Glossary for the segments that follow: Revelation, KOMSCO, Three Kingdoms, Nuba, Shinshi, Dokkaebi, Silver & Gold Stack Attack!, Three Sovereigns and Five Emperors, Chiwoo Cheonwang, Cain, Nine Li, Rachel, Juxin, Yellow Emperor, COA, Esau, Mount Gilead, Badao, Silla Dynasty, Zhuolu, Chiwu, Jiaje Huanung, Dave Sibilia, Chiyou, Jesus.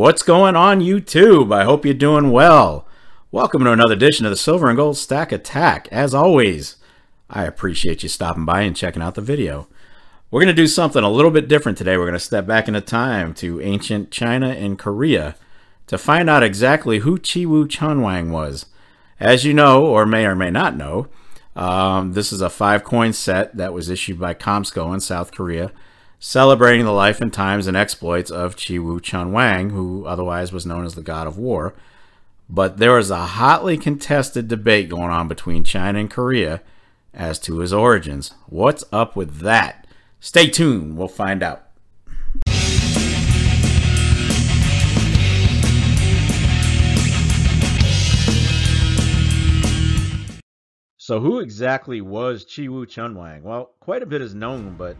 What's going on, YouTube? I hope you're doing well. Welcome to another edition of the Silver and Gold Stack Attack. As always, I appreciate you stopping by and checking out the video. We're going to do something a little bit different today. We're going to step back into time to ancient China and Korea to find out exactly who Chiwoo Cheonwang was. As you know, or may not know, this is a 5-coin set that was issued by KOMSCO in South Korea, celebrating the life and times and exploits of Chiwoo Cheonwang, who otherwise was known as the God of War. But there was a hotly contested debate going on between China and Korea as to his origins. What's up with that? Stay tuned, we'll find out. So who exactly was Chiwoo Cheonwang? Well, quite a bit is known, but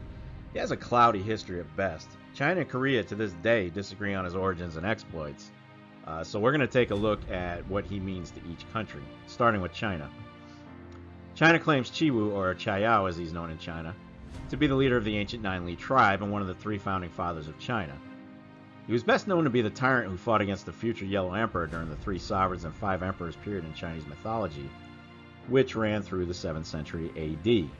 he has a cloudy history at best. China and Korea to this day disagree on his origins and exploits. So we're going to take a look at what he means to each country, starting with China. China claims Chiwu, or Chiyou as he's known in China, to be the leader of the ancient Nine Li tribe and one of the three founding fathers of China. He was best known to be the tyrant who fought against the future Yellow Emperor during the Three Sovereigns and Five Emperors period in Chinese mythology, which ran through the 7th century AD.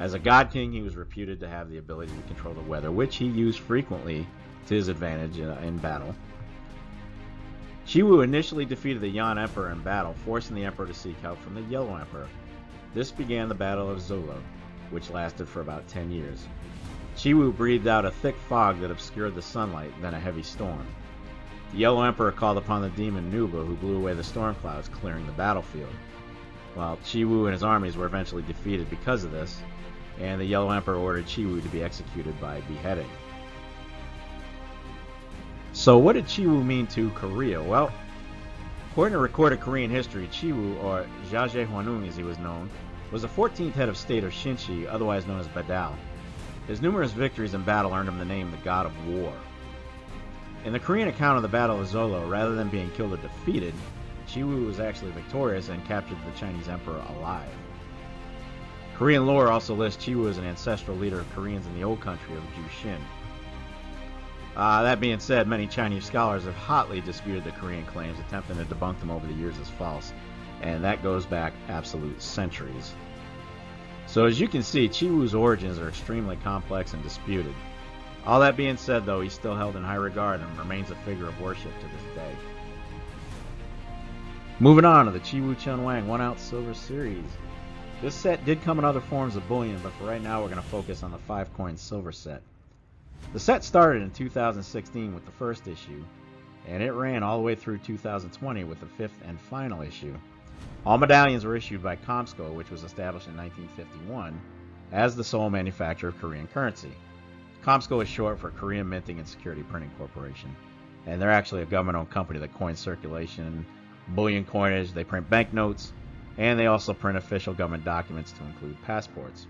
As a god king, he was reputed to have the ability to control the weather, which he used frequently to his advantage in battle. Chiwu initially defeated the Yan Emperor in battle, forcing the emperor to seek help from the Yellow Emperor. This began the Battle of Zhuolu, which lasted for about 10 years. Chiwu breathed out a thick fog that obscured the sunlight, then a heavy storm. The Yellow Emperor called upon the demon Nuba, who blew away the storm clouds, clearing the battlefield. While Chiwu and his armies were eventually defeated because of this, and the Yellow Emperor ordered Chiwu to be executed by beheading. So what did Chiwu mean to Korea? Well, according to recorded Korean history, Chiwu, or Jiaje Huanung as he was known, was the 14th head of state of Shinshi, otherwise known as Badao. His numerous victories in battle earned him the name the God of War. In the Korean account of the Battle of Zhuolu, rather than being killed or defeated, Chiwu was actually victorious and captured the Chinese emperor alive. Korean lore also lists Chiwu as an ancestral leader of Koreans in the old country of Juxin. That being said, many Chinese scholars have hotly disputed the Korean claims, attempting to debunk them over the years as false, and that goes back absolute centuries. So as you can see, Chiwu's origins are extremely complex and disputed. All that being said though, he's still held in high regard and remains a figure of worship to this day. Moving on to the Chiwoo Cheonwang 1-ounce silver series. This set did come in other forms of bullion, but for right now we're going to focus on the 5-coin silver set. The set started in 2016 with the first issue, and it ran all the way through 2020 with the 5th and final issue. All medallions were issued by KOMSCO, which was established in 1951 as the sole manufacturer of Korean currency. KOMSCO is short for Korean Minting and Security Printing Corporation, and they're actually a government-owned company that coins circulation, bullion coinage, they print banknotes, and they also print official government documents to include passports.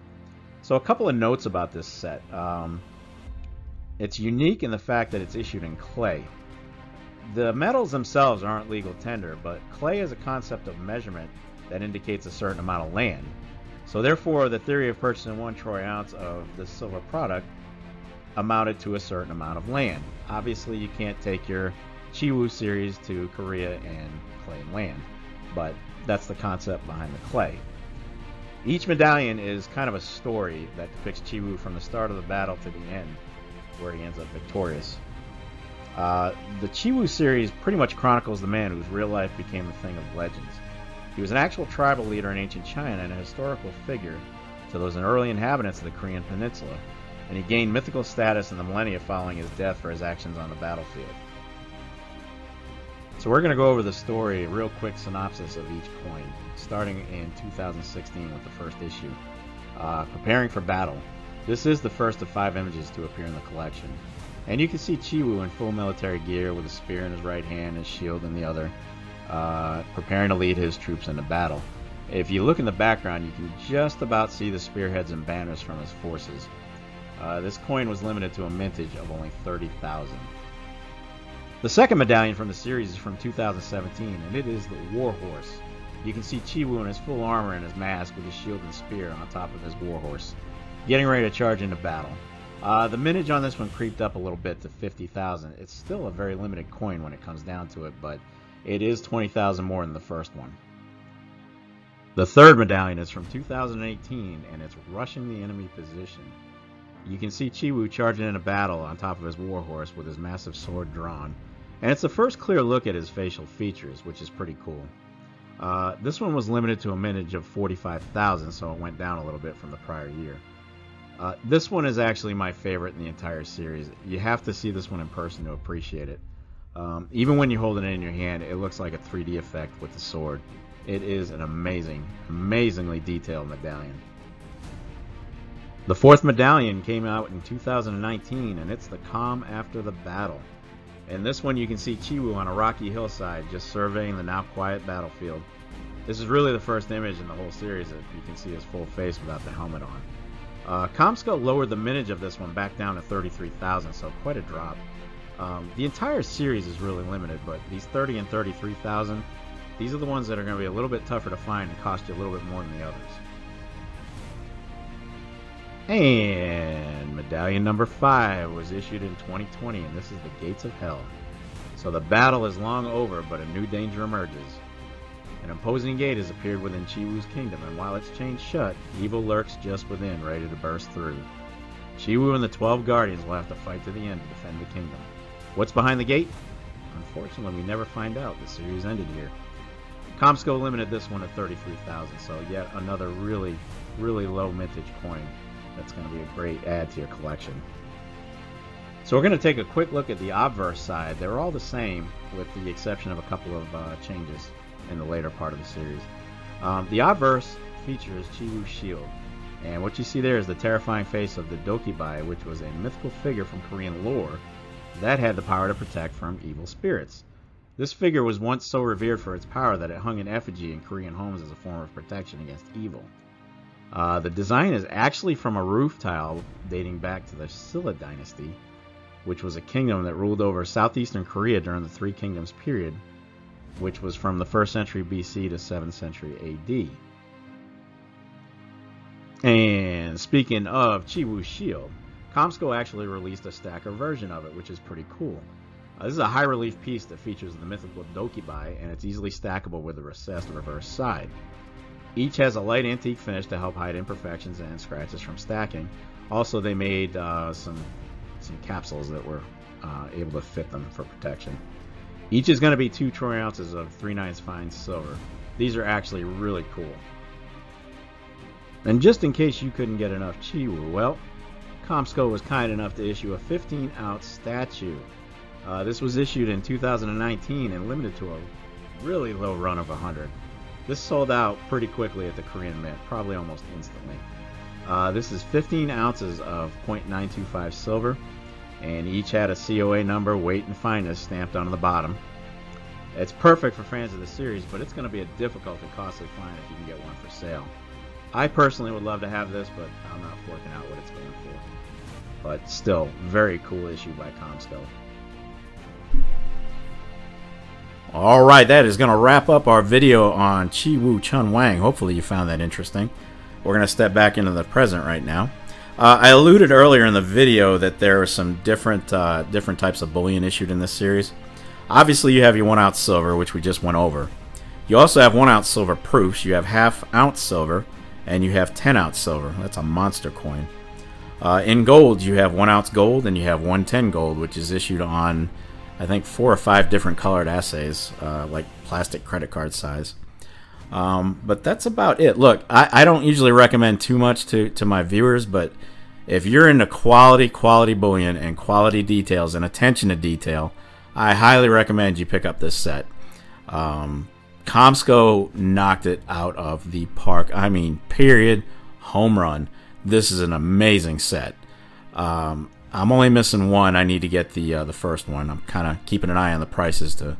So a couple of notes about this set. It's unique in the fact that it's issued in clay. The metals themselves aren't legal tender, but clay is a concept of measurement that indicates a certain amount of land. So therefore, the theory of purchasing 1 troy ounce of the silver product amounted to a certain amount of land. Obviously, you can't take your Chiwoo series to Korea and claim land, but that's the concept behind the clay. Each medallion is kind of a story that depicts Chiwoo from the start of the battle to the end, where he ends up victorious. The Chiwoo series pretty much chronicles the man whose real life became a thing of legends. He was an actual tribal leader in ancient China and a historical figure to those early inhabitants of the Korean peninsula, and he gained mythical status in the millennia following his death for his actions on the battlefield. So we're going to go over the story, a real quick synopsis of each coin, starting in 2016 with the first issue. Preparing for battle. This is the first of 5 images to appear in the collection. And you can see Chiwoo in full military gear with a spear in his right hand and his shield in the other, preparing to lead his troops into battle. If you look in the background, you can just about see the spearheads and banners from his forces. This coin was limited to a mintage of only 30,000. The second medallion from the series is from 2017, and it is the War Horse. You can see Chiwoo in his full armor and his mask with his shield and spear on top of his war horse, getting ready to charge into battle. The mintage on this one creeped up a little bit to 50,000. It's still a very limited coin when it comes down to it, but it is 20,000 more than the first one. The third medallion is from 2018, and it's rushing the enemy position. You can see Chiwu charging into battle on top of his warhorse with his massive sword drawn. And it's the first clear look at his facial features, which is pretty cool. This one was limited to a mintage of 45,000, so it went down a little bit from the prior year. This one is actually my favorite in the entire series. You have to see this one in person to appreciate it. Even when you hold it in your hand, it looks like a 3D effect with the sword. It is an amazingly detailed medallion. The fourth medallion came out in 2019, and it's the Calm After the Battle. In this one you can see Chiwu on a rocky hillside just surveying the now quiet battlefield. This is really the first image in the whole series that you can see his full face without the helmet on. KOMSCO lowered the mintage of this one back down to 33,000, so quite a drop. The entire series is really limited, but these 30 and 33,000, these are the ones that are going to be a little bit tougher to find and cost you a little bit more than the others. And medallion number 5 was issued in 2020, and this is the Gates of Hell. So the battle is long over, but a new danger emerges. An imposing gate has appeared within Chiwu's kingdom, and while it's chained shut, evil lurks just within, ready to burst through. Chiwu and the 12 guardians will have to fight to the end to defend the kingdom. What's behind the gate? Unfortunately, we never find out. The series ended here. KOMSCO limited this one to 33,000, so yet another really low mintage coin. That's going to be a great add to your collection. So we're going to take a quick look at the obverse side. They're all the same with the exception of a couple of changes in the later part of the series. The obverse features Chiwu's shield, and what you see there is the terrifying face of the Dokkaebi, which was a mythical figure from Korean lore that had the power to protect from evil spirits. This figure was once so revered for its power that it hung in effigy in Korean homes as a form of protection against evil. The design is actually from a roof tile dating back to the Silla Dynasty, which was a kingdom that ruled over southeastern Korea during the Three Kingdoms period, which was from the 1st century BC to 7th century AD. And speaking of Chiwu's shield, KOMSCO actually released a stacker version of it, which is pretty cool. This is a high relief piece that features the mythical Dokkaebi, and it's easily stackable with a recessed reverse side. Each has a light antique finish to help hide imperfections and scratches from stacking. Also, they made some capsules that were able to fit them for protection. Each is going to be 2 troy ounces of 3/9 fine silver. These are actually really cool. And just in case you couldn't get enough Chiwu, well, KOMSCO was kind enough to issue a 15-ounce statue. This was issued in 2019 and limited to a really low run of 100. This sold out pretty quickly at the Korean Mint, probably almost instantly. This is 15 ounces of 0.925 silver, and each had a COA number, weight, and fineness stamped on the bottom. It's perfect for fans of the series, but it's going to be a difficult and costly find if you can get one for sale. I personally would love to have this, but I'm not forking out what it's going for. But still, very cool issue by KOMSCO. Alright, that is going to wrap up our video on Chiwoo Cheonwang. Hopefully you found that interesting. We're going to step back into the present right now. I alluded earlier in the video that there are some different types of bullion issued in this series. Obviously you have your 1-ounce silver, which we just went over. You also have 1-ounce silver proofs, you have half-ounce silver, and you have 10-ounce silver. That's a monster coin. In gold, you have 1-ounce gold and you have 110 gold, which is issued on I think 4 or 5 different colored assays, like plastic credit card size. But that's about it. Look, I don't usually recommend too much to my viewers, but if you're into quality bullion and quality details and attention to detail, I highly recommend you pick up this set. KOMSCO knocked it out of the park. I mean, period, home run. This is an amazing set. I'm only missing one. I need to get the first one. I'm kind of keeping an eye on the prices to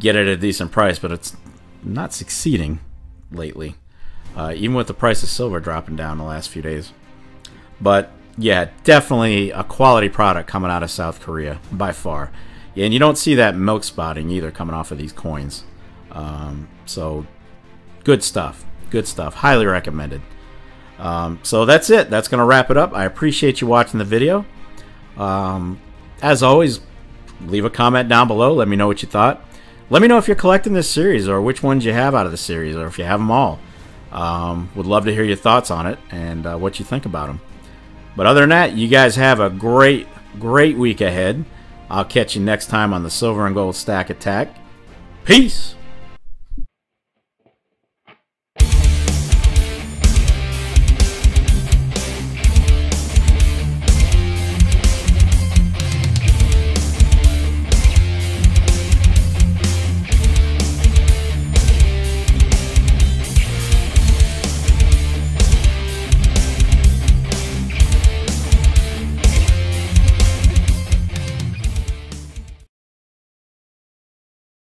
get it at a decent price, but it's not succeeding lately, even with the price of silver dropping down the last few days. But yeah, definitely a quality product coming out of South Korea by far, and you don't see that milk spotting either coming off of these coins. So good stuff, good stuff. Highly recommended. So that's it. That's gonna wrap it up. I appreciate you watching the video. As always, leave a comment down below. Let me know what you thought. Let me know if you're collecting this series or which ones you have out of the series or if you have them all. Would love to hear your thoughts on it and what you think about them. But other than that, you guys have a great week ahead. I'll catch you next time on the Silver and Gold Stack Attack. Peace!